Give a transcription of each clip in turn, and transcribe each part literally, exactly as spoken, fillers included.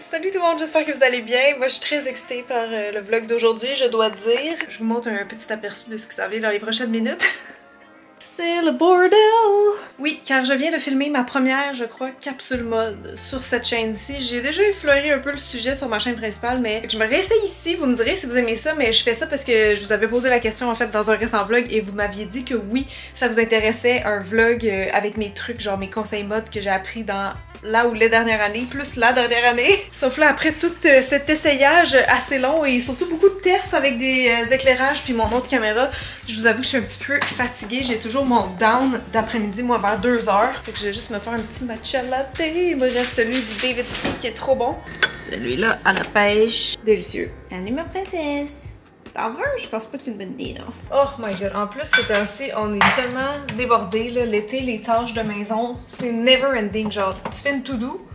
Salut tout le monde, j'espère que vous allez bien. Moi je suis très excitée par le vlog d'aujourd'hui, je dois dire. Je vous montre un petit aperçu de ce qui s'en vient dans les prochaines minutes. C'est le bordel! Oui, car je viens de filmer ma première, je crois, capsule mode sur cette chaîne-ci. J'ai déjà effleuré un peu le sujet sur ma chaîne principale, mais je me réessaye ici. Vous me direz si vous aimez ça, mais je fais ça parce que je vous avais posé la question en fait dans un récent vlog et vous m'aviez dit que oui, ça vous intéressait un vlog avec mes trucs, genre mes conseils mode que j'ai appris dans là ou les dernières années, plus la dernière année. Sauf là, après tout cet essayage assez long et surtout beaucoup de tests avec des éclairages puis mon autre caméra, je vous avoue que je suis un petit peu fatiguée. J'ai toujours mon down d'après-midi, moi, vers deux heures. Fait que je vais juste me faire un petit matcha latte. Il me reste celui du David's Tea qui est trop bon. Celui-là à la pêche. Délicieux. Salut ma princesse. T'en veux? Je pense pas que c'est une bonne idée, non? Oh my god, en plus, ces temps-ci, on est tellement débordés, là. L'été, les tâches de maison, c'est never ending. Genre, tu fais une to-do,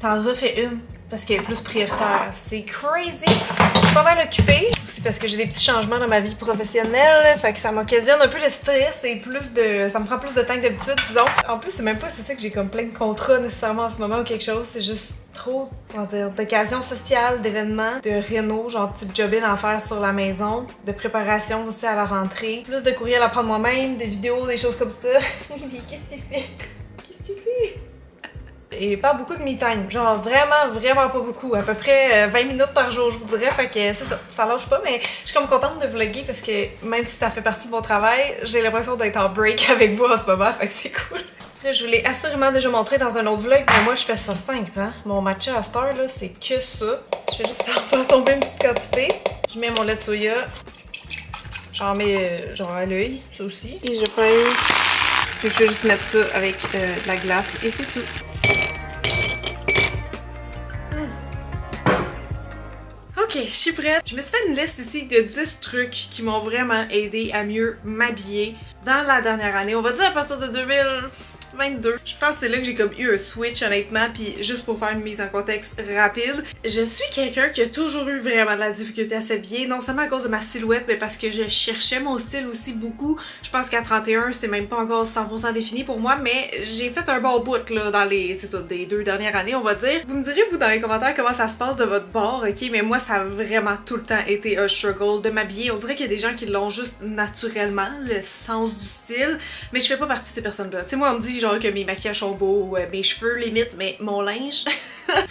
t'en refais une parce qu'elle est plus prioritaire. C'est crazy! Je suis pas mal occupée. Aussi parce que j'ai des petits changements dans ma vie professionnelle, fait que ça m'occasionne un peu de stress et plus de... ça me prend plus de temps que d'habitude, disons. En plus, c'est même pas c'est ça que j'ai comme plein de contrats nécessairement en ce moment ou quelque chose, c'est juste trop, comment dire, d'occasions sociales, d'événements, de réno, genre petite job-in à faire sur la maison, de préparation aussi à la rentrée, plus de courriels à prendre moi-même, des vidéos, des choses comme ça. Qu'est-ce que tu fais? Qu'est-ce que tu fais? Et pas beaucoup de me time, genre vraiment, vraiment pas beaucoup, à peu près vingt minutes par jour je vous dirais, fait que c'est ça, ça lâche pas, mais je suis comme contente de vlogger parce que même si ça fait partie de mon travail, j'ai l'impression d'être en break avec vous en ce moment, fait que c'est cool. Là, je vous l'ai assurément déjà montré dans un autre vlog, mais moi je fais ça simple, hein. Mon matcha à cette heure là, c'est que ça, je fais juste en faire tomber une petite quantité, je mets mon lait de soya, j'en mets genre à l'œil, ça aussi, et je pèse, puis je vais juste mettre ça avec euh, de la glace et c'est tout. Ok, je suis prête. Je me suis fait une liste ici de dix trucs qui m'ont vraiment aidé à mieux m'habiller dans la dernière année. On va dire à partir de deux mille vingt-deux. Je pense que c'est là que j'ai comme eu un switch honnêtement, puis juste pour faire une mise en contexte rapide, je suis quelqu'un qui a toujours eu vraiment de la difficulté à s'habiller, non seulement à cause de ma silhouette, mais parce que je cherchais mon style aussi beaucoup. Je pense qu'à trente et un, c'est même pas encore cent pour cent défini pour moi, mais j'ai fait un bon bout là dans les, c'est ça, des deux dernières années, on va dire. Vous me direz vous dans les commentaires comment ça se passe de votre bord, ok? Mais moi ça a vraiment tout le temps été un struggle de m'habiller. On dirait qu'il y a des gens qui l'ont juste naturellement, le sens du style, mais je fais pas partie de ces personnes-là. Tu sais, moi on me dit genre que mes maquillages sont beaux ou euh, mes cheveux limite, mais mon linge,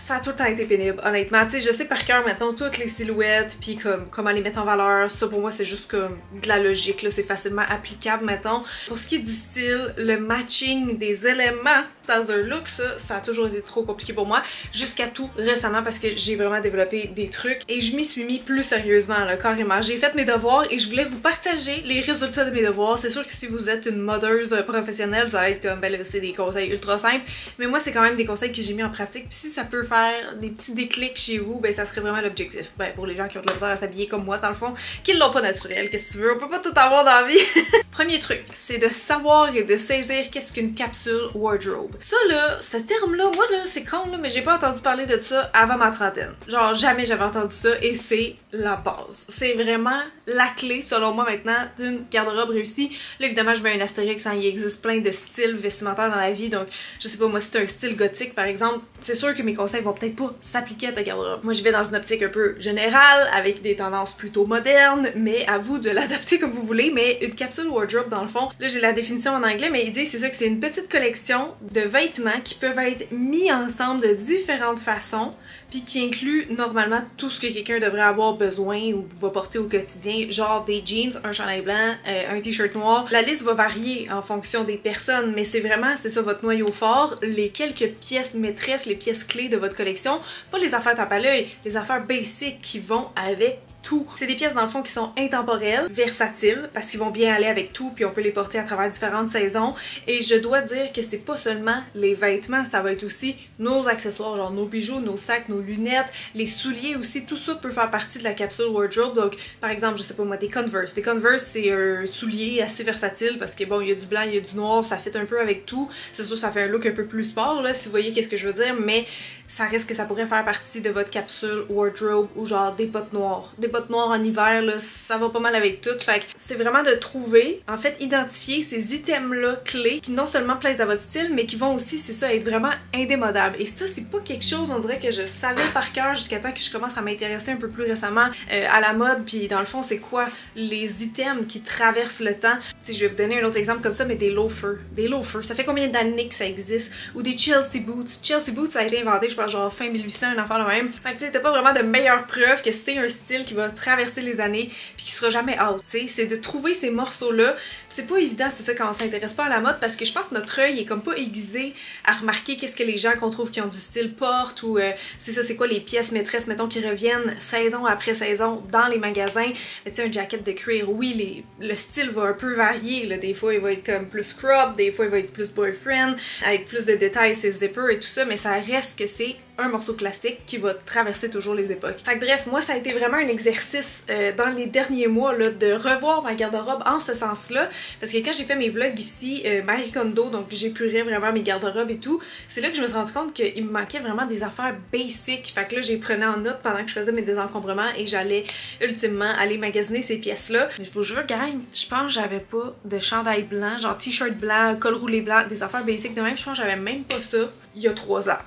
ça a tout le temps été pénible, honnêtement. Tu sais, je sais par cœur maintenant toutes les silhouettes, puis comme comment les mettre en valeur. Ça pour moi c'est juste comme de la logique, là, c'est facilement applicable maintenant. Pour ce qui est du style, le matching des éléments dans un look, ça, ça a toujours été trop compliqué pour moi, jusqu'à tout récemment parce que j'ai vraiment développé des trucs et je m'y suis mis plus sérieusement, là, carrément. J'ai fait mes devoirs et je voulais vous partager les résultats de mes devoirs. C'est sûr que si vous êtes une modeuse professionnelle, vous allez être comme ben, c'est des conseils ultra simples, mais moi c'est quand même des conseils que j'ai mis en pratique, puis si ça peut faire des petits déclics chez vous, ben ça serait vraiment l'objectif. Ben pour les gens qui ont de la misère à s'habiller comme moi dans le fond, qui l'ont pas naturel, qu'est-ce que tu veux, on peut pas tout avoir dans la vie. Premier truc, c'est de savoir et de saisir qu'est-ce qu'une capsule wardrobe. Ça là, ce terme là, moi là c'est con là, mais j'ai pas entendu parler de ça avant ma trentaine. Genre jamais j'avais entendu ça et c'est la base. C'est vraiment la clé selon moi maintenant d'une garde-robe réussie. Là évidemment je mets un astérix, hein, il existe plein de styles vestimentaires dans la vie, donc je sais pas, moi si t'as un style gothique par exemple, c'est sûr que mes conseils vont peut-être pas s'appliquer à ta garde-robe. Moi je vais dans une optique un peu générale, avec des tendances plutôt modernes, mais à vous de l'adapter comme vous voulez, mais une capsule wardrobe dans le fond, là j'ai la définition en anglais, mais il dit c'est ça que c'est une petite collection de vêtements qui peuvent être mis ensemble de différentes façons, puis qui inclut normalement tout ce que quelqu'un devrait avoir besoin ou va porter au quotidien, genre des jeans, un chandail blanc, euh, un t-shirt noir. La liste va varier en fonction des personnes, mais c'est vraiment, c'est ça votre noyau fort, les quelques pièces maîtresses, les pièces clés de votre collection, pas les affaires tape à l'œil, les affaires basiques qui vont avec tout. C'est des pièces dans le fond qui sont intemporelles, versatiles, parce qu'ils vont bien aller avec tout, puis on peut les porter à travers différentes saisons. Et je dois dire que c'est pas seulement les vêtements, ça va être aussi nos accessoires, genre nos bijoux, nos sacs, nos lunettes, les souliers aussi, tout ça peut faire partie de la capsule wardrobe. Donc par exemple, je sais pas moi, des Converse. Des Converse c'est un soulier assez versatile parce que bon, il y a du blanc, il y a du noir, ça fit un peu avec tout. C'est sûr ça fait un look un peu plus sport là, si vous voyez qu'est-ce que je veux dire, mais ça risque que ça pourrait faire partie de votre capsule wardrobe ou genre des bottes noires. Des bottes noires en hiver, là, ça va pas mal avec tout. Fait que c'est vraiment de trouver, en fait, identifier ces items-là clés qui non seulement plaisent à votre style, mais qui vont aussi, c'est ça, être vraiment indémodables. Et ça, c'est pas quelque chose, on dirait, que je savais par cœur jusqu'à temps que je commence à m'intéresser un peu plus récemment euh, à la mode. Puis dans le fond, c'est quoi les items qui traversent le temps? Si je vais vous donner un autre exemple comme ça, mais des loafers. Des loafers, ça fait combien d'années que ça existe? Ou des Chelsea boots. Chelsea boots, ça a été inventé, je pense, genre fin mille huit cents, un enfant de même. Fait que tu sais, t'as pas vraiment de meilleure preuve que c'est un style qui va traverser les années puis qui sera jamais out, tu sais. C'est de trouver ces morceaux-là. C'est pas évident, c'est ça, quand on s'intéresse pas à la mode, parce que je pense que notre œil est comme pas aiguisé à remarquer qu'est-ce que les gens qu'on trouve qui ont du style portent, ou euh, c'est ça, c'est quoi les pièces maîtresses, mettons, qui reviennent saison après saison dans les magasins. Tu sais, un jacket de cuir, oui, les, le style va un peu varier, là. Des fois, il va être comme plus crop, des fois, il va être plus boyfriend, avec plus de détails, ses zippers et tout ça, mais ça reste que c'est un morceau classique qui va traverser toujours les époques. Fait que bref, moi ça a été vraiment un exercice euh, dans les derniers mois là, de revoir ma garde-robe en ce sens-là, parce que quand j'ai fait mes vlogs ici, euh, Marie Kondo, donc j'épurais vraiment mes garde-robes et tout, c'est là que je me suis rendu compte qu'il me manquait vraiment des affaires basiques. Fait que là, j'ai prenais en note pendant que je faisais mes désencombrements et j'allais ultimement aller magasiner ces pièces-là. Mais je vous jure, gang, je pense que j'avais pas de chandail blanc, genre t-shirt blanc, col roulé blanc, des affaires basiques de même. Je pense que j'avais même pas ça il y a trois ans.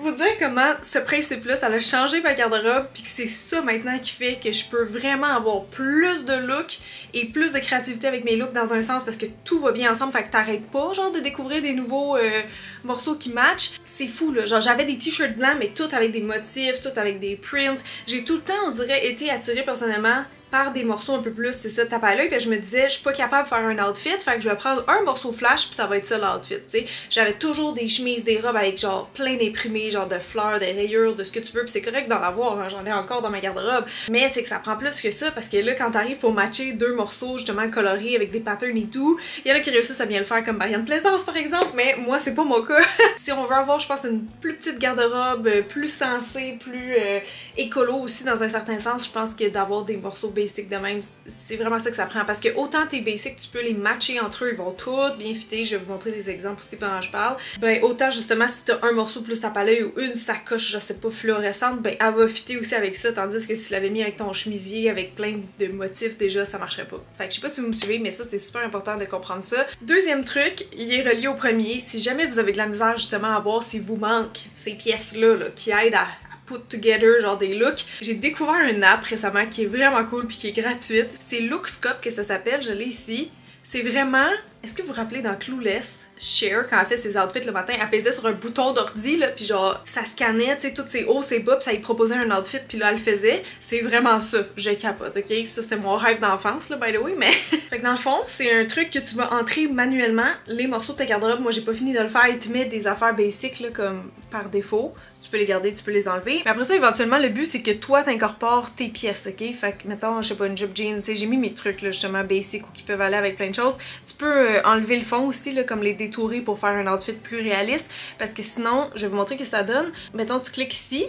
Vous dire comment ce principe-là, ça a changé ma garde-robe, puis que c'est ça maintenant qui fait que je peux vraiment avoir plus de looks et plus de créativité avec mes looks dans un sens, parce que tout va bien ensemble, fait que t'arrêtes pas genre de découvrir des nouveaux euh, morceaux qui matchent. C'est fou là, genre j'avais des t-shirts blancs mais tout avec des motifs, tout avec des prints. J'ai tout le temps, on dirait, été attirée personnellement par des morceaux un peu plus, c'est ça, tape à l'œil, puis je me disais, je suis pas capable de faire un outfit, fait que je vais prendre un morceau flash, puis ça va être ça l'outfit, tu sais. J'avais toujours des chemises, des robes avec genre plein d'imprimés, genre de fleurs, des rayures, de ce que tu veux, puis c'est correct d'en avoir, hein, j'en ai encore dans ma garde-robe. Mais c'est que ça prend plus que ça, parce que là, quand t'arrives pour matcher deux morceaux justement colorés avec des patterns et tout, il y en a qui réussissent à bien le faire, comme Marianne Plaisance par exemple, mais moi, c'est pas mon cas. Si on veut avoir, je pense, une plus petite garde-robe, plus sensée, plus euh, écolo aussi, dans un certain sens, je pense que d'avoir des morceaux basic de même, c'est vraiment ça que ça prend, parce que autant tes basics, tu peux les matcher entre eux, ils vont tous bien fitter, je vais vous montrer des exemples aussi pendant que je parle, ben autant justement si t'as un morceau plus tape à l'œil ou une sacoche, je sais pas, fluorescente, ben elle va fitter aussi avec ça, tandis que si tu l'avais mis avec ton chemisier avec plein de motifs déjà, ça marcherait pas. Fait que je sais pas si vous me suivez, mais ça c'est super important de comprendre ça. Deuxième truc, il est relié au premier, si jamais vous avez de la misère justement à voir s'il vous manque ces pièces-là là, qui aident à put together, genre des looks. J'ai découvert une app récemment qui est vraiment cool puis qui est gratuite. C'est Lookscope que ça s'appelle, je l'ai ici. C'est vraiment... Est-ce que vous vous rappelez dans Clueless, Cher, quand elle fait ses outfits le matin, elle pesait sur un bouton d'ordi, là, pis genre, ça scannait, tu sais, toutes ses hauts, ses bas, pis ça lui proposait un outfit, pis là, elle le faisait. C'est vraiment ça. Je capote, ok? Ça, c'était mon rêve d'enfance, là, by the way, mais... Fait que dans le fond, c'est un truc que tu vas entrer manuellement, les morceaux de ta garde-robe, moi, j'ai pas fini de le faire, ils te mettent des affaires basiques, là, comme par défaut. Tu peux les garder, tu peux les enlever. Mais après ça, éventuellement, le but, c'est que toi, t'incorpores tes pièces, ok? Fait que, mettons, je sais pas, une jupe jean, tu sais, j'ai mis mes trucs, là, justement, basiques ou qui peuvent aller avec plein de choses. Tu peux enlever le fond aussi, là, comme les détourer pour faire un outfit plus réaliste, parce que sinon, je vais vous montrer ce que ça donne. Mettons, tu cliques ici,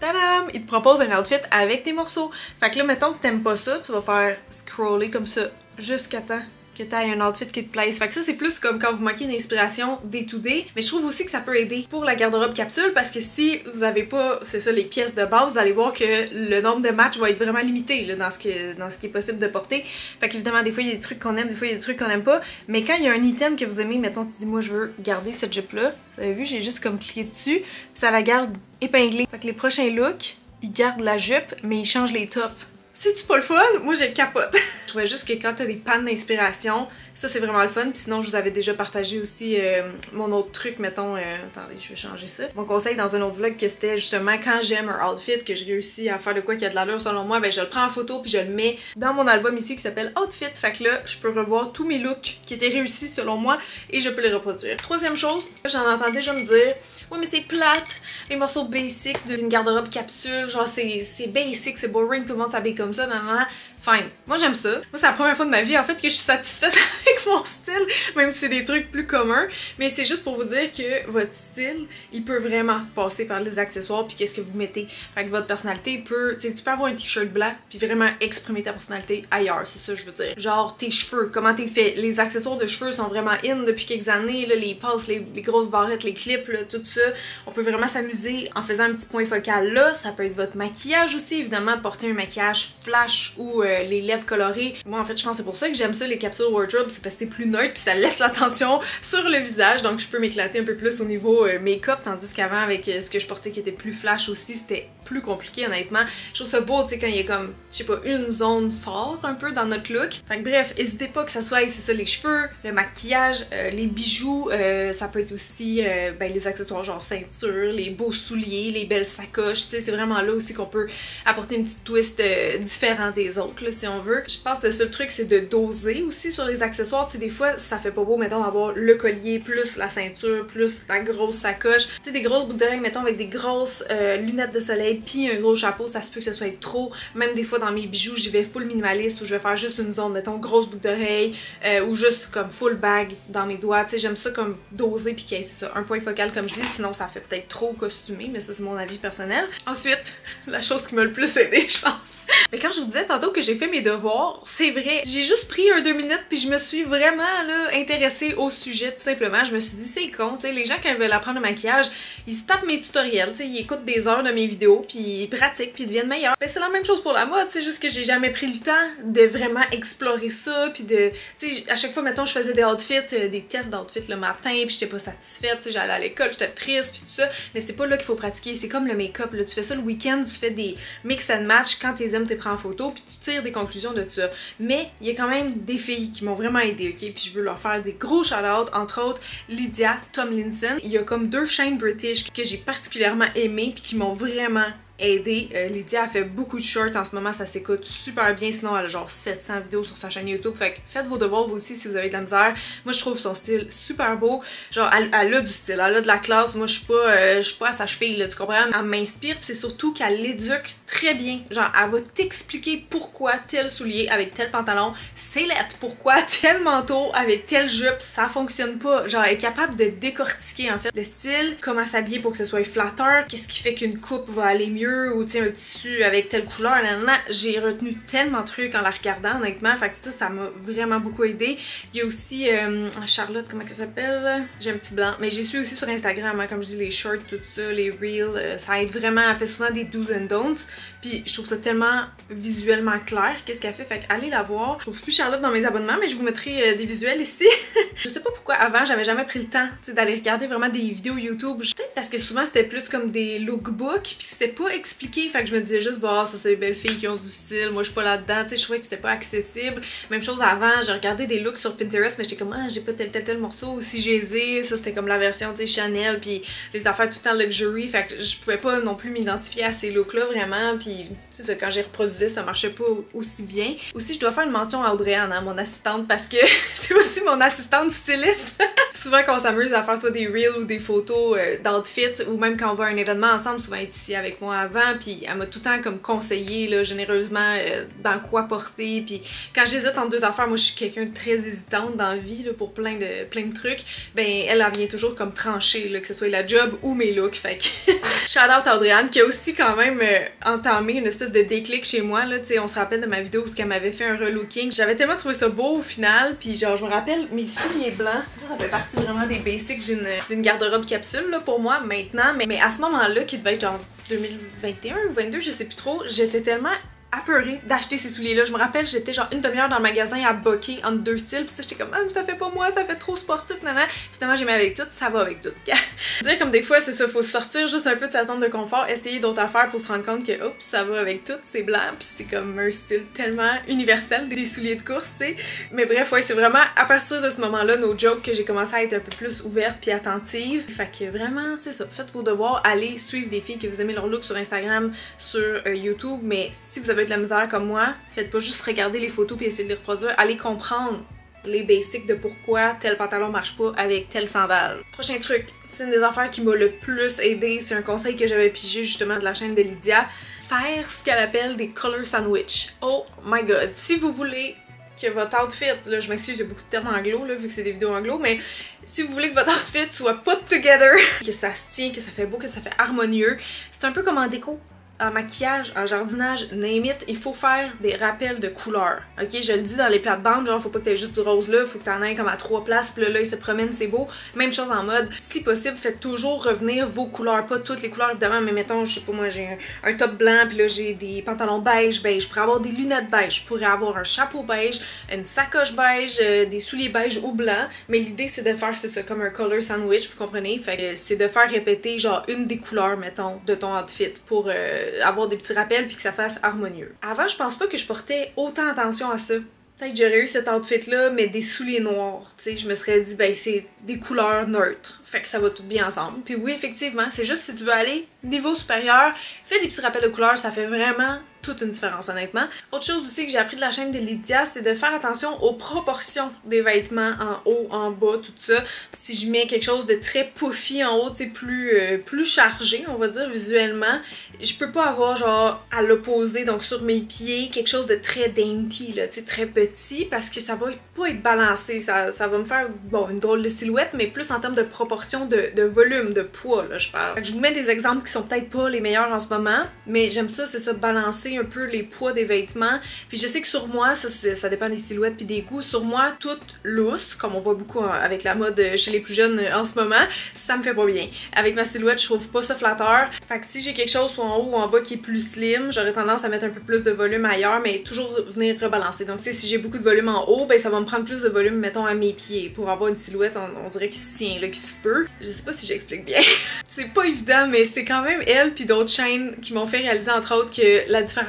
tadam! Il te propose un outfit avec des morceaux. Fait que là, mettons que t'aimes pas ça, tu vas faire scroller comme ça jusqu'à temps que t'aies un outfit qui te plaise. Fait que ça, c'est plus comme quand vous manquez d'inspiration day to day, mais je trouve aussi que ça peut aider pour la garde-robe capsule, parce que si vous avez pas, c'est ça, les pièces de base, vous allez voir que le nombre de matchs va être vraiment limité là, dans, ce que, dans ce qui est possible de porter. Fait qu'évidemment, des fois, il y a des trucs qu'on aime, des fois, il y a des trucs qu'on aime pas, mais quand il y a un item que vous aimez, mettons, tu dis, moi, je veux garder cette jupe-là, vous avez vu, j'ai juste comme cliqué dessus, puis ça la garde épinglée. Fait que les prochains looks, ils gardent la jupe, mais ils changent les tops. C'est-tu pas le fun? Moi, je capote! Je trouvais juste que quand t'as des pannes d'inspiration, ça c'est vraiment le fun. Puis sinon, je vous avais déjà partagé aussi euh, mon autre truc, mettons... Euh, attendez, je vais changer ça. Mon conseil dans un autre vlog, que c'était justement quand j'aime un outfit, que je réussis à faire de quoi qui a de l'allure selon moi, ben je le prends en photo puis je le mets dans mon album ici qui s'appelle Outfit. Fait que là, je peux revoir tous mes looks qui étaient réussis selon moi et je peux les reproduire. Troisième chose, j'en entends déjà me dire... Ouais, mais c'est plate, les morceaux basiques d'une garde-robe capsule, genre c'est basic, c'est boring, tout le monde s'habille comme ça, nanana. Fine. Moi j'aime ça. Moi c'est la première fois de ma vie en fait que je suis satisfaite avec mon style, même si c'est des trucs plus communs. Mais c'est juste pour vous dire que votre style, il peut vraiment passer par les accessoires puis qu'est-ce que vous mettez. Fait que votre personnalité peut, tu sais, tu peux avoir un t-shirt blanc puis vraiment exprimer ta personnalité ailleurs, c'est ça que je veux dire. Genre tes cheveux, comment t'es fait. Les accessoires de cheveux sont vraiment in depuis quelques années, là, les passes, les, les grosses barrettes, les clips, là, tout ça. On peut vraiment s'amuser en faisant un petit point focal là. Ça peut être votre maquillage aussi, évidemment, porter un maquillage flash ou euh, les lèvres colorées. Moi en fait je pense que c'est pour ça que j'aime ça les capsules wardrobe, c'est parce que c'est plus neutre puis ça laisse l'attention sur le visage, donc je peux m'éclater un peu plus au niveau euh, make-up, tandis qu'avant avec euh, ce que je portais qui était plus flash aussi, c'était plus compliqué honnêtement. Je trouve ça beau, tu sais, quand il y a comme, je sais pas, une zone forte un peu dans notre look. Fait que bref, n'hésitez pas que ça soit, c'est ça, les cheveux, le maquillage, euh, les bijoux, euh, ça peut être aussi euh, ben, les accessoires genre ceinture, les beaux souliers, les belles sacoches, tu sais, c'est vraiment là aussi qu'on peut apporter une petite twist euh, différente des autres. Là, si on veut. Je pense que le seul truc c'est de doser aussi sur les accessoires, tu sais des fois ça fait pas beau mettons d'avoir le collier plus la ceinture plus la grosse sacoche, tu sais des grosses boucles d'oreilles mettons avec des grosses euh, lunettes de soleil puis un gros chapeau, ça se peut que ce soit trop. Même des fois dans mes bijoux j'y vais full minimaliste où je vais faire juste une zone mettons grosse boucle d'oreille euh, ou juste comme full bag dans mes doigts, tu sais j'aime ça comme doser puis qu'il y ait ça, un point focal comme je dis, sinon ça fait peut-être trop costumé, mais ça c'est mon avis personnel. Ensuite, la chose qui m'a le plus aidée je pense. Mais quand je vous disais tantôt que j'ai fait mes devoirs, c'est vrai, j'ai juste pris un deux minutes puis je me suis vraiment là, intéressée au sujet tout simplement. Je me suis dit c'est con, tu sais, les gens qui veulent apprendre le maquillage, ils se tapent mes tutoriels, tu sais, ils écoutent des heures de mes vidéos puis ils pratiquent puis ils deviennent meilleurs. Ben c'est la même chose pour la mode, c'est juste que j'ai jamais pris le temps de vraiment explorer ça puis de, tu sais, à chaque fois mettons je faisais des outfits, euh, des tests d'outfits le matin puis j'étais pas satisfaite, tu sais, j'allais à l'école, j'étais triste puis tout ça. Mais c'est pas là qu'il faut pratiquer, c'est comme le make-up, là, tu fais ça le week-end, tu fais des mix and match quand t'es aimes, t'es prends en photo puis tu tires des conclusions de tout ça. Mais il y a quand même des filles qui m'ont vraiment aidé, ok? Puis je veux leur faire des gros shout-outs, entre autres Lydia Tomlinson. Il y a comme deux chaînes British que j'ai particulièrement aimées puis qui m'ont vraiment aidée. Euh, Lydia a fait beaucoup de shorts en ce moment, ça s'écoute super bien, sinon elle a genre sept cents vidéos sur sa chaîne YouTube, fait que faites vos devoirs vous aussi si vous avez de la misère. Moi je trouve son style super beau, genre elle, elle a du style, elle a de la classe, moi je suis pas, euh, je suis pas à sa cheville là, tu comprends? Elle m'inspire pis c'est surtout qu'elle l'éduque très bien, genre elle va t'expliquer pourquoi tel soulier avec tel pantalon c'est lettre, pourquoi tel manteau avec telle jupe ça fonctionne pas, genre elle est capable de décortiquer en fait le style, comment s'habiller pour que ce soit flatteur, qu'est-ce qui fait qu'une coupe va aller mieux ou tiens un tissu avec telle couleur, j'ai retenu tellement de trucs en la regardant honnêtement, fait que ça, ça m'a vraiment beaucoup aidé. Il y a aussi euh, Charlotte, comment elle s'appelle? J'ai un petit blanc, mais j'ai su aussi sur Instagram, hein, comme je dis les shorts, tout ça, les reels, euh, ça aide vraiment, elle fait souvent des do's and don'ts, puis je trouve ça tellement visuellement clair, qu'est-ce qu'elle fait, fait que allez la voir. Je trouve plus Charlotte dans mes abonnements, mais je vous mettrai euh, des visuels ici. Je sais pas pourquoi avant j'avais jamais pris le temps d'aller regarder vraiment des vidéos YouTube, peut-être parce que souvent c'était plus comme des lookbooks, puis c'était pas expliqué, fait que je me disais juste bah ça c'est les belles filles qui ont du style, moi je suis pas là-dedans, tu sais je trouvais que c'était pas accessible. Même chose avant, j'ai regardé des looks sur Pinterest mais j'étais comme ah j'ai pas tel tel tel morceau, ou si j'ai zé, ça c'était comme la version tu sais Chanel puis les affaires tout le temps luxury, fait que je pouvais pas non plus m'identifier à ces looks-là vraiment, puis tu sais quand j'ai reproduisais ça marchait pas aussi bien. Aussi je dois faire une mention à Audrey-Anne, hein, mon assistante, parce que c'est aussi mon assistante styliste. Souvent quand on s'amuse à faire soit des reels ou des photos euh, d'outfits, ou même quand on va à un événement ensemble, souvent elle est ici avec moi avant, puis elle m'a tout le temps comme conseillé là, généreusement euh, dans quoi porter, puis quand j'hésite entre deux affaires, moi je suis quelqu'un de très hésitante dans la vie là, pour plein de, plein de trucs, ben elle, elle vient toujours comme trancher, là, que ce soit la job ou mes looks, fait que shout out à Audrey-Anne qui a aussi quand même euh, entamé une espèce de déclic chez moi, là, t'sais, on se rappelle de ma vidéo où elle m'avait fait un relooking, j'avais tellement trouvé ça beau au final, puis genre je me rappelle mes souliers blancs, ça, ça fait partie vraiment des basics d'une garde-robe capsule là, pour moi maintenant, mais, mais à ce moment-là qui devait être genre deux mille vingt et un ou vingt-deux, je sais plus trop, j'étais tellement apeurée d'acheter ces souliers-là. Je me rappelle, j'étais genre une demi-heure dans le magasin à boquer entre deux styles, puis ça j'étais comme ah, mais ça fait pas moi, ça fait trop sportif, nanana. Finalement j'ai mis avec tout, ça va avec tout. Dire comme des fois c'est ça, faut sortir juste un peu de sa zone de confort, essayer d'autres affaires pour se rendre compte que hop, ça va avec tout, c'est blanc, puis c'est comme un style tellement universel des souliers de course, tu sais. Mais bref, ouais, c'est vraiment à partir de ce moment-là, no joke, que j'ai commencé à être un peu plus ouverte puis attentive. Fait que vraiment c'est ça, faites vos devoirs, allez suivre des filles que vous aimez leur look sur Instagram, sur euh, YouTube, mais si vous avez de la misère comme moi, faites pas juste regarder les photos puis essayer de les reproduire, allez comprendre les basics de pourquoi tel pantalon marche pas avec tel sandal. Prochain truc, c'est une des affaires qui m'a le plus aidé, c'est un conseil que j'avais pigé justement de la chaîne de Lydia, faire ce qu'elle appelle des color sandwich. Oh my god, si vous voulez que votre outfit, là je m'excuse, j'ai beaucoup de termes anglo là, vu que c'est des vidéos anglo, mais si vous voulez que votre outfit soit put together, que ça se tient, que ça fait beau, que ça fait harmonieux, c'est un peu comme en déco, en maquillage, en jardinage, name it, il faut faire des rappels de couleurs. Ok, je le dis dans les plates-bandes, genre faut pas que t'aies juste du rose là, faut que t'en aies comme à trois places, puis là, là il se promène, c'est beau. Même chose en mode, si possible, faites toujours revenir vos couleurs, pas toutes les couleurs évidemment, mais mettons, je sais pas moi, j'ai un, un top blanc, puis là j'ai des pantalons beige, ben je pourrais avoir des lunettes beige, je pourrais avoir un chapeau beige, une sacoche beige, euh, des souliers beige ou blanc, mais l'idée c'est de faire, c'est ça, comme un color sandwich, vous comprenez? Fait que c'est de faire répéter genre une des couleurs, mettons, de ton outfit pour euh, avoir des petits rappels puis que ça fasse harmonieux. Avant, je pense pas que je portais autant attention à ça. Peut-être que j'aurais eu cet outfit-là, mais des souliers noirs, tu sais, je me serais dit, ben c'est des couleurs neutres, fait que ça va tout bien ensemble. Puis oui, effectivement, c'est juste si tu veux aller niveau supérieur, fais des petits rappels de couleurs, ça fait vraiment toute une différence honnêtement. Autre chose aussi que j'ai appris de la chaîne de Lydia, c'est de faire attention aux proportions des vêtements en haut, en bas, tout ça. Si je mets quelque chose de très puffy en haut, c'est plus, euh, plus chargé, on va dire visuellement, je peux pas avoir genre à l'opposé, donc sur mes pieds, quelque chose de très dainty, là, tu sais, très petit, parce que ça va pas être balancé, ça, ça va me faire, bon, une drôle de silhouette, mais plus en termes de proportion, de, de volume, de poids, là, je parle. Je vous mets des exemples qui sont peut-être pas les meilleurs en ce moment, mais j'aime ça, c'est ça, balancer un peu les poids des vêtements. Puis je sais que sur moi, ça, ça dépend des silhouettes puis des goûts, sur moi, toute lousse, comme on voit beaucoup avec la mode chez les plus jeunes en ce moment, ça me fait pas bien. Avec ma silhouette, je trouve pas ça flatteur. Fait que si j'ai quelque chose soit en haut ou en bas qui est plus slim, j'aurais tendance à mettre un peu plus de volume ailleurs, mais toujours venir rebalancer. Donc tu sais, si j'ai beaucoup de volume en haut, ben ça va me prendre plus de volume, mettons, à mes pieds, pour avoir une silhouette, on, on dirait qui se tient, là, qui se peut. Je sais pas si j'explique bien. C'est pas évident, mais c'est quand même elle puis d'autres chaînes qui m'ont fait réaliser, entre autres, que la différence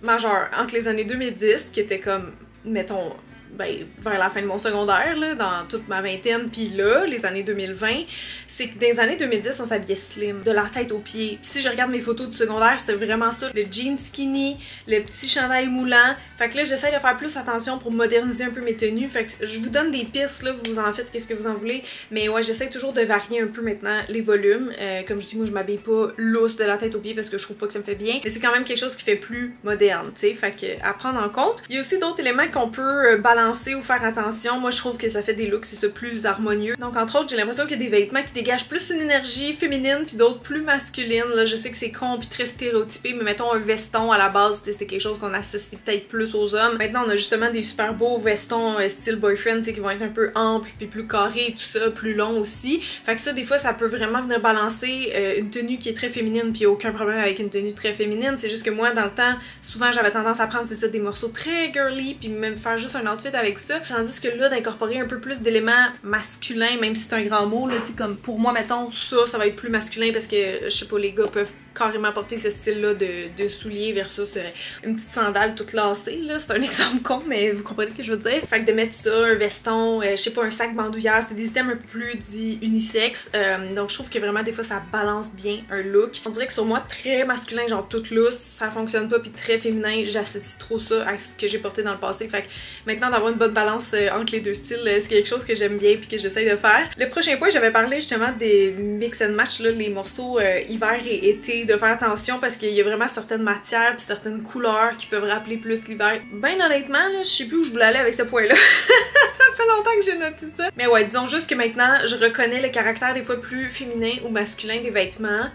majeure entre les années deux mille dix, qui était comme, mettons, ben, vers la fin de mon secondaire, là, dans toute ma vingtaine, puis là, les années deux mille vingt, c'est que dans les années deux mille dix, on s'habillait slim, de la tête aux pieds. Pis si je regarde mes photos du secondaire, c'est vraiment ça, le jean skinny, le petit chandail moulant. Fait que là, j'essaie de faire plus attention pour moderniser un peu mes tenues. Fait que je vous donne des pistes, là, vous en faites qu'est-ce que vous en voulez, mais ouais, j'essaie toujours de varier un peu maintenant les volumes. Euh, comme je dis, moi, je m'habille pas lousse de la tête aux pieds parce que je trouve pas que ça me fait bien, mais c'est quand même quelque chose qui fait plus moderne, tu sais, fait que à prendre en compte. Il y a aussi d'autres éléments qu'on peut balancer ou faire attention. Moi, je trouve que ça fait des looks, c'est ce plus harmonieux. Donc, entre autres, j'ai l'impression qu'il y a des vêtements qui dégagent plus une énergie féminine puis d'autres plus masculine. Là, je sais que c'est con puis très stéréotypé, mais mettons un veston à la base, c'est quelque chose qu'on associe peut-être plus aux hommes. Maintenant, on a justement des super beaux vestons euh, style boyfriend, qui vont être un peu amples puis plus carrés, tout ça, plus longs aussi. Fait que ça, des fois, ça peut vraiment venir balancer euh, une tenue qui est très féminine, puis aucun problème avec une tenue très féminine. C'est juste que moi, dans le temps, souvent, j'avais tendance à prendre, c'est ça, des morceaux très girly puis même faire juste un outfit avec ça, tandis que là, d'incorporer un peu plus d'éléments masculins, même si c'est un grand mot, là, tu sais, comme pour moi, mettons, ça, ça va être plus masculin parce que, je sais pas, les gars peuvent carrément porter ce style-là de, de souliers versus euh, une petite sandale toute lassée, là, c'est un exemple con, mais vous comprenez ce que je veux dire. Fait que de mettre ça, un veston, euh, je sais pas, un sac bandoulière, c'est des items un peu plus dit unisexe, euh, donc je trouve que vraiment, des fois, ça balance bien un look. On dirait que sur moi, très masculin, genre toute lousse, ça fonctionne pas, puis très féminin, j'associe trop ça à ce que j'ai porté dans le passé, fait que maintenant, d'avoir une bonne balance entre les deux styles, c'est quelque chose que j'aime bien puis que j'essaye de faire. Le prochain point, j'avais parlé justement des mix and match, là, les morceaux euh, hiver et été, de faire attention parce qu'il y a vraiment certaines matières puis certaines couleurs qui peuvent rappeler plus l'hiver. Ben honnêtement, là, je sais plus où je voulais aller avec ce point-là. Ça fait longtemps que j'ai noté ça. Mais ouais, disons juste que maintenant, je reconnais le caractère des fois plus féminin ou masculin des vêtements.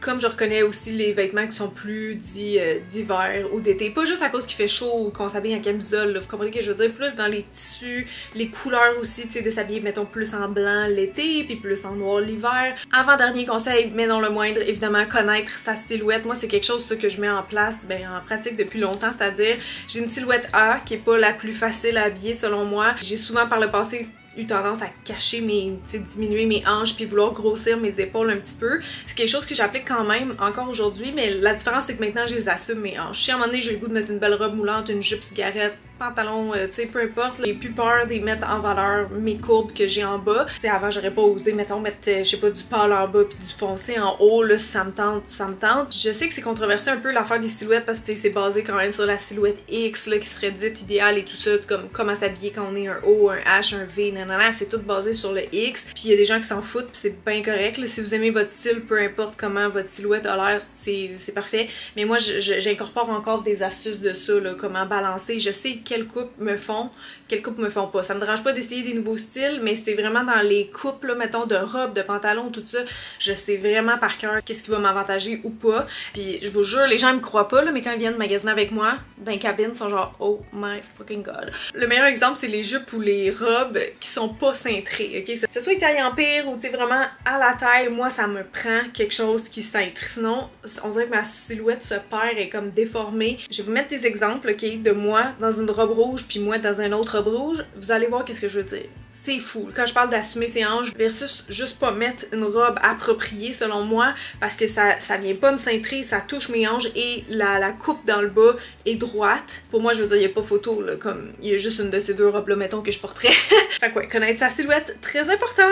Comme je reconnais aussi les vêtements qui sont plus dits euh, d'hiver ou d'été. Pas juste à cause qu'il fait chaud ou qu'on s'habille en camisole, là, vous comprenez ce que je veux dire? Plus dans les tissus, les couleurs aussi, tu sais, de s'habiller, mettons, plus en blanc l'été, puis plus en noir l'hiver. Avant-dernier conseil, mais non le moindre, évidemment, connaître sa silhouette. Moi, c'est quelque chose ça, que je mets en place, ben, en pratique depuis longtemps, c'est-à-dire, j'ai une silhouette A qui est pas la plus facile à habiller selon moi. J'ai souvent par le passé eu tendance à cacher mes, tu sais, diminuer mes hanches puis vouloir grossir mes épaules un petit peu. C'est quelque chose que j'applique quand même encore aujourd'hui, mais la différence c'est que maintenant je les assume mes hanches. Si à un moment donné j'ai le goût de mettre une belle robe moulante, une jupe cigarette, pantalons, euh, tu sais, peu importe. J'ai plus peur de mettre en valeur mes courbes que j'ai en bas. Tu sais, avant, j'aurais pas osé, mettons, mettre, euh, je sais pas, du pâle en bas puis du foncé en haut, là, si ça me tente, ça me tente. Je sais que c'est controversé un peu l'affaire des silhouettes parce que c'est basé quand même sur la silhouette X, là, qui serait dite idéale et tout ça, comme comment s'habiller quand on est un O, un H, un V, nanana, c'est tout basé sur le X. Puis il y a des gens qui s'en foutent, puis c'est bien correct. Là, si vous aimez votre style, peu importe comment votre silhouette a l'air, c'est parfait. Mais moi, j'incorpore encore des astuces de ça, là, comment balancer. Je sais quelles coupes me font, quelles coupes me font pas. Ça me dérange pas d'essayer des nouveaux styles, mais c'est vraiment dans les coupes, là, mettons, de robes, de pantalons, tout ça. Je sais vraiment par cœur qu'est-ce qui va m'avantager ou pas. Puis je vous jure, les gens me croient pas, là, mais quand ils viennent magasiner avec moi, dans les cabines, ils sont genre oh my fucking god. Le meilleur exemple, c'est les jupes ou les robes qui sont pas cintrées, ok? Que ce soit taille empire ou tu sais vraiment à la taille, moi ça me prend quelque chose qui cintre. Sinon, on dirait que ma silhouette se perd et est comme déformée. Je vais vous mettre des exemples, ok, de moi dans une robe rouge puis moi dans une autre robe rouge. Vous allez voir qu'est-ce que je veux dire. C'est fou. Quand je parle d'assumer ses hanches versus juste pas mettre une robe appropriée selon moi parce que ça, ça vient pas me cintrer, ça touche mes hanches et la, la coupe dans le bas est droite. Pour moi, je veux dire, il n'y a pas photo, là, comme il y a juste une de ces deux robes-là, mettons, que je porterais. Fait que ouais, connaître sa silhouette, très important.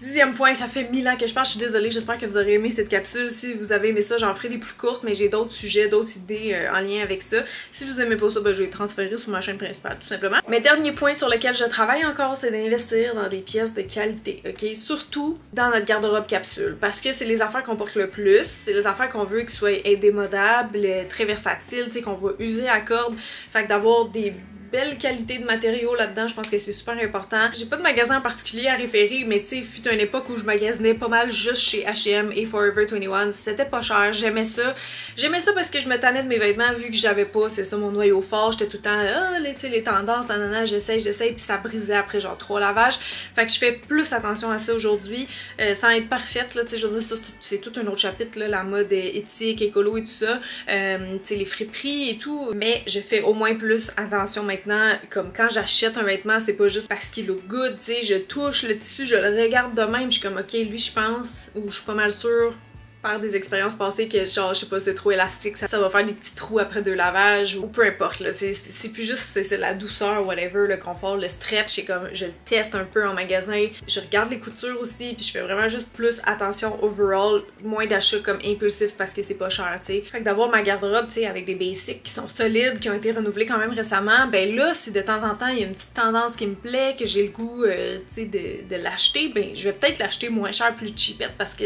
Dixième point, ça fait mille ans que je parle, je suis désolée, j'espère que vous aurez aimé cette capsule. Si vous avez aimé ça, j'en ferai des plus courtes, mais j'ai d'autres sujets, d'autres idées euh, en lien avec ça. Si vous aimez pas ça, ben, je vais les transférer sur ma chaîne principale, tout simplement. Mais dernier point sur lequel je travaille encore, c'est d'investir dans des pièces de qualité, ok? Surtout dans notre garde-robe capsule, parce que c'est les affaires qu'on porte le plus, c'est les affaires qu'on veut qui soient indémodables, très versatiles, tu sais, qu'on va user à corde. Fait que d'avoir des belle qualité de matériaux là-dedans, je pense que c'est super important. J'ai pas de magasin en particulier à référer, mais tu sais, fut une époque où je magasinais pas mal juste chez H et M et Forever vingt et un. C'était pas cher, j'aimais ça. J'aimais ça parce que je me tannais de mes vêtements vu que j'avais pas, c'est ça mon noyau fort, j'étais tout le temps, ah, tu sais, les tendances, nanana, j'essaye, j'essaye, puis ça brisait après genre trois lavages. Fait que je fais plus attention à ça aujourd'hui, euh, sans être parfaite, là, tu sais, je veux dire, ça c'est tout un autre chapitre, là, la mode éthique, écolo et tout ça, euh, tu sais, les friperies et tout, mais je fais au moins plus attention maintenant. Maintenant, comme quand j'achète un vêtement, c'est pas juste parce qu'il look good, tu sais, je touche le tissu, je le regarde de même, je suis comme ok, lui je pense, ou je suis pas mal sûre par des expériences passées que genre, je sais pas, c'est trop élastique, ça, ça va faire des petits trous après deux lavages, ou peu importe, là, c'est plus juste, c'est la douceur, whatever, le confort, le stretch, c'est comme, je le teste un peu en magasin, je regarde les coutures aussi, puis je fais vraiment juste plus attention overall, moins d'achats comme impulsif parce que c'est pas cher, tu sais. Fait que d'avoir ma garde-robe, tu sais, avec des basics qui sont solides, qui ont été renouvelés quand même récemment, ben là, si de temps en temps, il y a une petite tendance qui me plaît, que j'ai le goût, euh, tu sais, de, de l'acheter, ben je vais peut-être l'acheter moins cher, plus cheapette, parce que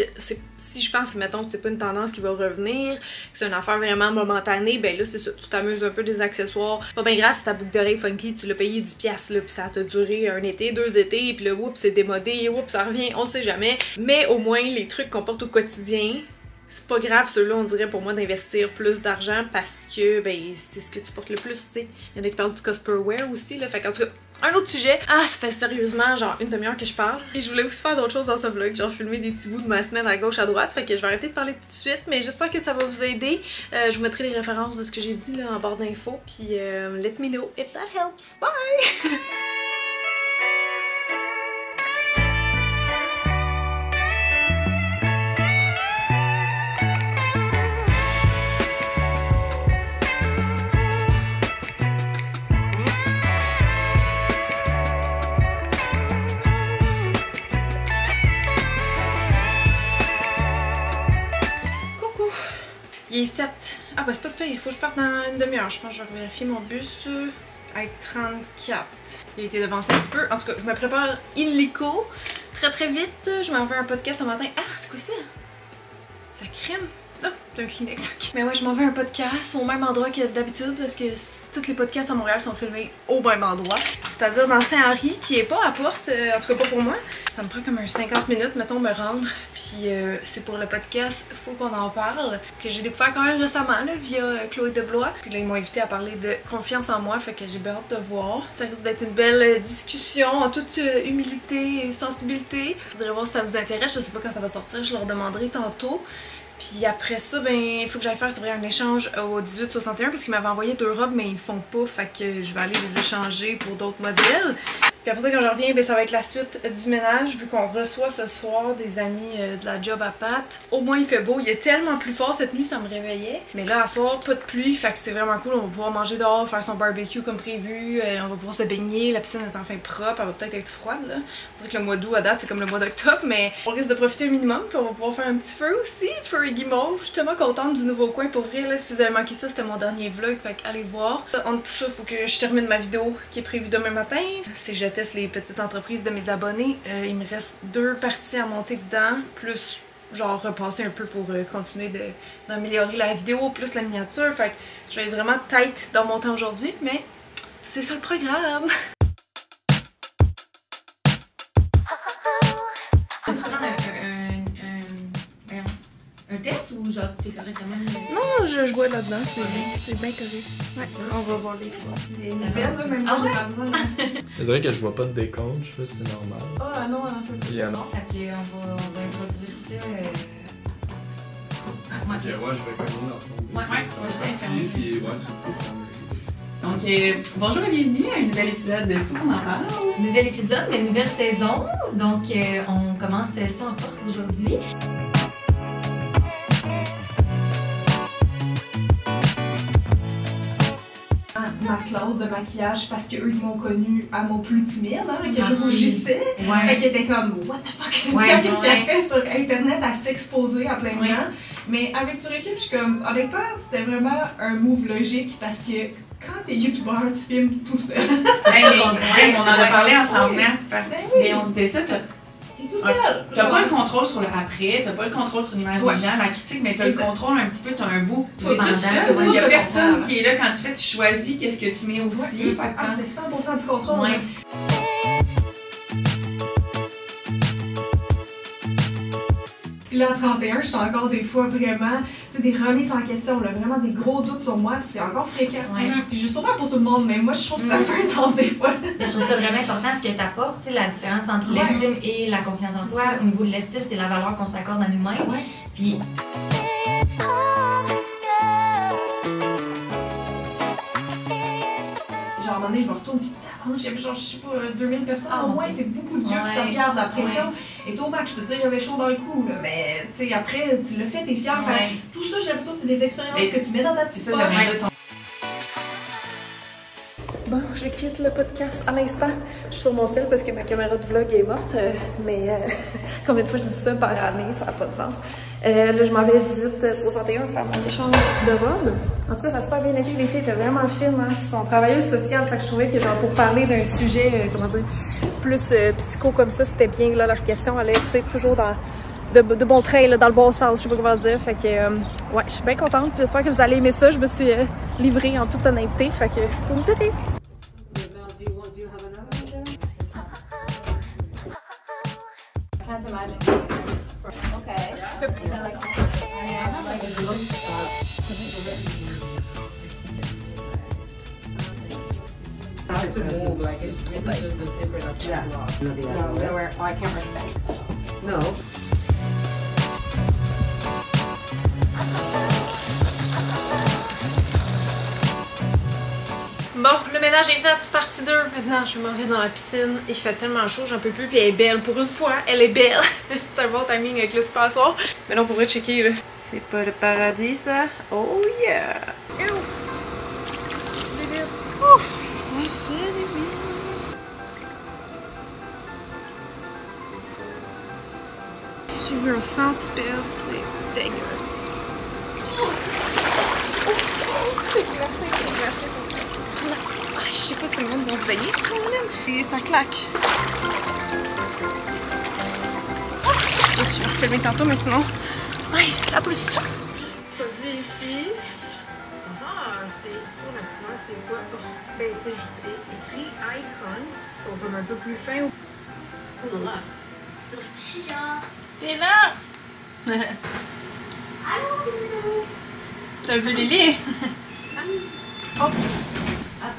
si je pense, mettons que c'est pas une tendance qui va revenir, que c'est une affaire vraiment momentanée, ben là c'est ça, tu t'amuses un peu des accessoires. Pas bien grave si ta boucle d'oreille funky, tu l'as payé dix dollars là, puis ça t'a duré un été, deux étés, puis là oups c'est démodé, oups ça revient, on sait jamais. Mais au moins les trucs qu'on porte au quotidien, c'est pas grave, ceux-là, on dirait pour moi d'investir plus d'argent parce que ben c'est ce que tu portes le plus, tu sais. Il y en a qui parlent du cosperwear aussi, là, fait qu'en tout cas, un autre sujet. Ah, ça fait sérieusement genre une demi-heure que je parle. Et je voulais aussi faire d'autres choses dans ce vlog, genre filmer des petits bouts de ma semaine à gauche, à droite, fait que je vais arrêter de parler tout de suite, mais j'espère que ça va vous aider. Euh, je vous mettrai les références de ce que j'ai dit là en barre d'infos, puis euh, let me know if that helps. Bye! Il est sept. Ah bah c'est pas super, il faut que je parte dans une demi-heure. Je pense que je vais vérifier mon bus à trente-quatre. Il a été devancé un petit peu. En tout cas, je me prépare illico. Très très vite. Je m'en vais à un podcast ce matin. Ah, c'est quoi ça? La crème? Ah, c'est un Kleenex, ok. Mais ouais, je m'en vais à un podcast au même endroit que d'habitude parce que tous les podcasts à Montréal sont filmés au même endroit. C'est-à-dire dans Saint-Henri, qui est pas à Porte, euh, en tout cas pas pour moi. Ça me prend comme un cinquante minutes, mettons, me rendre. Puis euh, c'est pour le podcast Faut qu'on en parle, que j'ai découvert quand même récemment, là, via euh, Chloé Deblois. Puis là, ils m'ont invité à parler de confiance en moi, fait que j'ai bien hâte de voir. Ça risque d'être une belle discussion en toute euh, humilité et sensibilité. Je voudrais voir si ça vous intéresse, je sais pas quand ça va sortir, je leur demanderai tantôt. Puis après ça, ben, il faut que j'aille faire, c'est vrai, un échange au dix-huit soixante et un parce qu'ils m'avaient envoyé deux robes, mais ils ne font pas, fait que je vais aller les échanger pour d'autres modèles. Puis après ça, quand je reviens, ben, ça va être la suite du ménage, vu qu'on reçoit ce soir des amis euh, de la job à Pat. Au moins, il fait beau. Il est tellement plus fort cette nuit, ça me réveillait. Mais là, à soir, pas de pluie, fait que c'est vraiment cool. On va pouvoir manger dehors, faire son barbecue comme prévu. Euh, on va pouvoir se baigner. La piscine est enfin propre. Elle va peut-être être froide, là. C'est vrai que le mois d'août, à date, c'est comme le mois d'octobre, mais on risque de profiter un minimum. Puis on va pouvoir faire un petit feu aussi. Feu et guimauve. Je suis tellement contente du nouveau coin. Pour vrai, là, si vous avez manqué ça, c'était mon dernier vlog, fait que allez voir. Entre tout ça, faut que je termine ma vidéo qui est prévue demain matin. C'est jeté les petites entreprises de mes abonnés. Euh, il me reste deux parties à monter dedans, plus genre repasser un peu pour euh, continuer d'améliorer la vidéo, plus la miniature. Fait que je vais être vraiment tight dans mon temps aujourd'hui, mais c'est ça le programme! As-tu prendre un, un, un, un, un test ou genre t'es correct quand même? Non, je, je bois là-dedans, c'est okay. Bien correct. Ouais, on va voir les fois. Les nouvelles, là, même ah moi, ouais? J'ai pas besoin. C'est vrai que je vois pas de décompte, je sais pas si c'est normal. Ah non, on en fait plus. Yeah, non. Fait qu'on va, on va introduire ça. Euh... Ah, okay. Ok, ouais, je vais quand même leur tomber. Ouais, ouais, je t'ai informé. Puis, ouais, c'est Donc, euh, bonjour et bienvenue à un nouvel épisode de Faut qu'on en parle. Nouvel épisode, mais nouvelle saison. Donc, euh, on commence ça en force aujourd'hui. Ma classe de maquillage parce qu'eux ils m'ont connue à mon plus timide, hein, que je rougissais. Ouais. Fait qu'ils étaient comme what the fuck, c'est ouais, ça, qu'est-ce ouais. qu'elle fait sur internet à s'exposer à plein de ouais. gens. Mais avec du recul, je suis comme honnêtement, c'était vraiment un move logique parce que quand t'es youtubeur, tu filmes tout seul. Ouais, on, ouais, on en a parlé ensemble, ouais. parce que oui. mais on disait ça. T'es tout seul! T'as pas le contrôle sur le après, t'as pas le contrôle sur l'image ouais. des gens, la critique, mais t'as le contrôle un petit peu, t'as un bout tout dépendant. Il ouais. y a personne qui est là quand tu fais, tu choisis qu'est-ce que tu mets aussi. Ouais. Ah, c'est cent pour cent du contrôle! Ouais. Puis là, à trente et un, j'étais encore des fois vraiment, tu sais, des remises en question, là, vraiment des gros doutes sur moi, c'est encore fréquent. Ouais. Puis je suis sûrement pour tout le monde, mais moi, je trouve que c'est un peu intense des fois. Mais je trouve ça vraiment important ce que tu apportes, la différence entre ouais. l'estime et la confiance en soi. Au niveau de l'estime, c'est la valeur qu'on s'accorde à nous-mêmes. Ouais. Puis. Genre, à un moment donné, je me retourne, puis genre, je suis pas deux mille personnes, ah, au moins c'est beaucoup Dieu ouais. qui te regarde, la pression. Ouais. Et toi, Max, je peux te dire, j'avais chaud dans le cou, là, mais t'sais, après, tu le fais, t'es fier. Ouais. Enfin, tout ça, j'aime ça, c'est des expériences mais que tu mets dans ta petite poche. Ça, bon, je quitte le podcast à l'instant. Je suis sur mon cell parce que ma caméra de vlog est morte, euh, mais euh, combien de fois je dis ça par année, ça n'a pas de sens. Euh, là, je m'en vais à dix-huit soixante et un faire mon échange de robes. En tout cas, ça se passe bien été. Les filles étaient vraiment fines, hein, qui sont travailleuses sociales. Fait que je trouvais que, genre, pour parler d'un sujet, euh, comment dire, plus euh, psycho comme ça, c'était bien. Là, leur question allait, tu sais, toujours dans de, de bons traits, là, dans le bon sens. Je sais pas comment dire. Fait que, euh, ouais, je suis bien contente. J'espère que vous allez aimer ça. Je me suis euh, livrée en toute honnêteté. Fait que, faut me dire. Bon, le ménage est fait, partie deux. Maintenant, je m'en vais dans la piscine. Il fait tellement chaud, j'en peux plus. Puis elle est belle. Pour une fois, elle est belle. C'est un bon timing avec le super soir. Mais non, on pourrait checker, là. C'est pas le paradis, ça? Oh yeah! J'ai vu un centipède, c'est dégueulasse. Oh, oh, oh, c'est glacé, c'est glacé, c'est glacé. Je sais pas si le monde va se baigner quand même. Et ça claque. Oh, je vais le filmer tantôt, mais sinon. Aïe, la pousse. Produit ici. Ah, c'est pour la couleur, c'est quoi? Ben, c'est écrit Icon. Si on veut un peu plus fin. Oh là là. T'es là! Allô! T'as vu Lily? Oh! Attends, ah,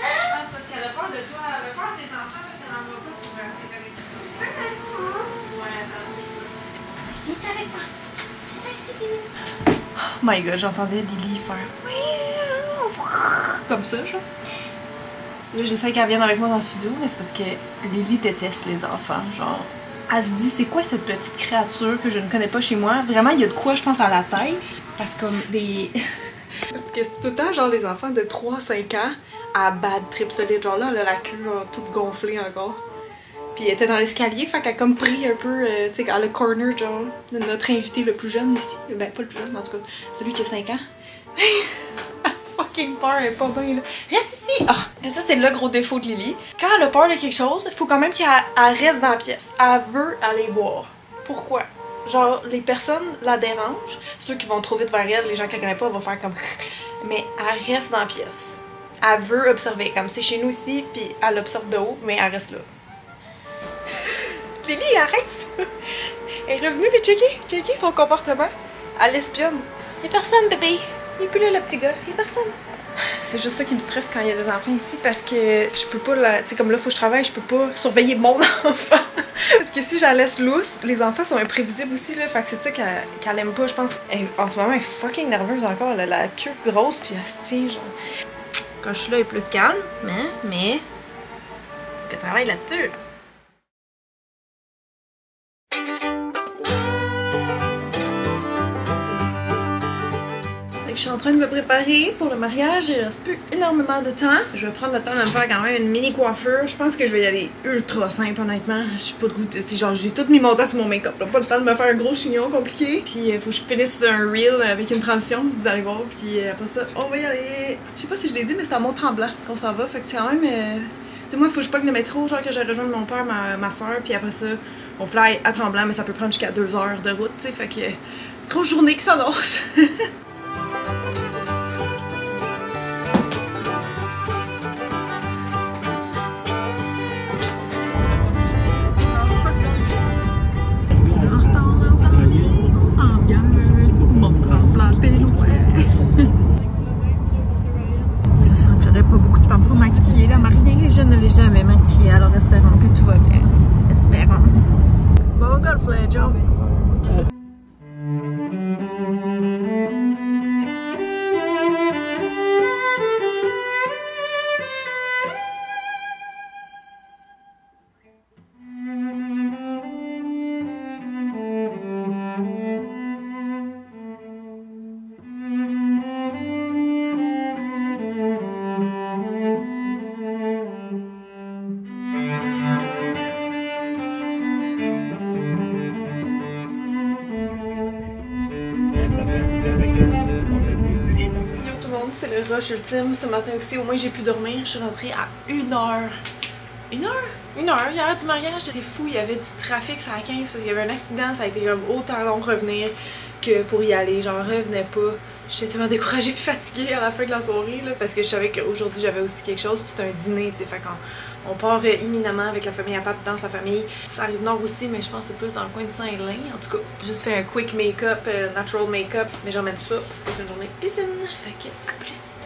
c'est parce qu'elle a peur de toi, elle a peur des enfants parce qu'elle n'en voit pas souvent. C'est correct. C'est pas grave, hein? Ouais, attends, je peux. Viens-tu avec moi? Viens ici, Lily. Oh my god, j'entendais Lily faire. Comme ça, genre. Là, j'essaie qu'elle vienne avec moi dans le studio, mais c'est parce que Lily déteste les enfants. Genre, elle se dit, c'est quoi cette petite créature que je ne connais pas chez moi? Vraiment, il y a de quoi, je pense, à la taille. Parce que les... parce que c'est tout le temps, genre, les enfants de trois à cinq ans, à bad trip solide. Genre là, elle a la queue, genre, toute gonflée encore. Puis elle était dans l'escalier, fait qu'elle a comme pris un peu, euh, tu sais, elle a corner, genre, de notre invité le plus jeune ici. Ben, pas le plus jeune, mais en tout cas, celui qui a cinq ans. Fucking peur, elle est pas bien là. Reste ici! Ah! Oh. Et ça, c'est le gros défaut de Lily. Quand elle a peur de quelque chose, faut quand même qu'elle reste dans la pièce. Elle veut aller voir. Pourquoi? Genre, les personnes la dérangent. Ceux qui vont trop vite vers elle, les gens qu'elle connaît pas, vont faire comme... Mais elle reste dans la pièce. Elle veut observer. Comme c'est chez nous ici, puis elle observe de haut, mais elle reste là. Lily, arrête ça! Elle est revenue, mais checker, checker son comportement. Elle espionne. Y'a personne, bébé! Il est plus là, le petit gars. Il n'y a personne. C'est juste ça qui me stresse quand il y a des enfants ici parce que je peux pas, la... tu sais, comme là, faut que je travaille, je peux pas surveiller mon enfant. Parce que si j'en laisse lousse, les enfants sont imprévisibles aussi, là. Fait que c'est ça qu'elle qu'elle aime pas, je pense. Elle, en ce moment, elle est fucking nerveuse encore. Elle a la queue grosse, puis elle se tient, genre. Quand je suis là, elle est plus calme, mais, mais, faut que je travaille là-dessus. Je suis en train de me préparer pour le mariage, il reste plus énormément de temps. Je vais prendre le temps de me faire quand même une mini coiffure. Je pense que je vais y aller ultra simple, honnêtement. Je suis pas de goût de... T'sais, genre, j'ai tout mis mon temps sur mon make-up. Pas le temps de me faire un gros chignon compliqué. Puis euh, faut que je finisse un reel avec une transition, vous allez voir. Puis euh, après ça, on va y aller. Je sais pas si je l'ai dit, mais c'est à Mont-Tremblant qu'on s'en va. Fait que c'est quand même... Euh... Tu sais, moi, il faut que je pogne le métro, genre que j'ai rejoint mon père, ma, ma soeur. Puis après ça, on fly à Tremblant, mais ça peut prendre jusqu'à deux heures de route, tu sais. Fait que... Euh, trop de journée qui s'annonce. Rush ultime ce matin aussi, au moins j'ai pu dormir. Je suis rentrée à une heure. Une heure? Une heure. Hier du mariage, j'étais fou. Il y avait du trafic, ça à quinze parce qu'il y avait un accident. Ça a été comme autant long revenir que pour y aller. J'en revenais pas. J'étais tellement découragée puis fatiguée à la fin de la soirée là, parce que je savais qu'aujourd'hui j'avais aussi quelque chose. Puis c'était un dîner, tu sais. Fait qu'on on part euh, imminemment avec la famille à Pat dans sa famille. Ça arrive nord aussi, mais je pense que c'est plus dans le coin de Saint-Lin. En tout cas, juste fait un quick make-up, euh, natural make-up. Mais j'emmène ça parce que c'est une journée piscine. Fait que à plus.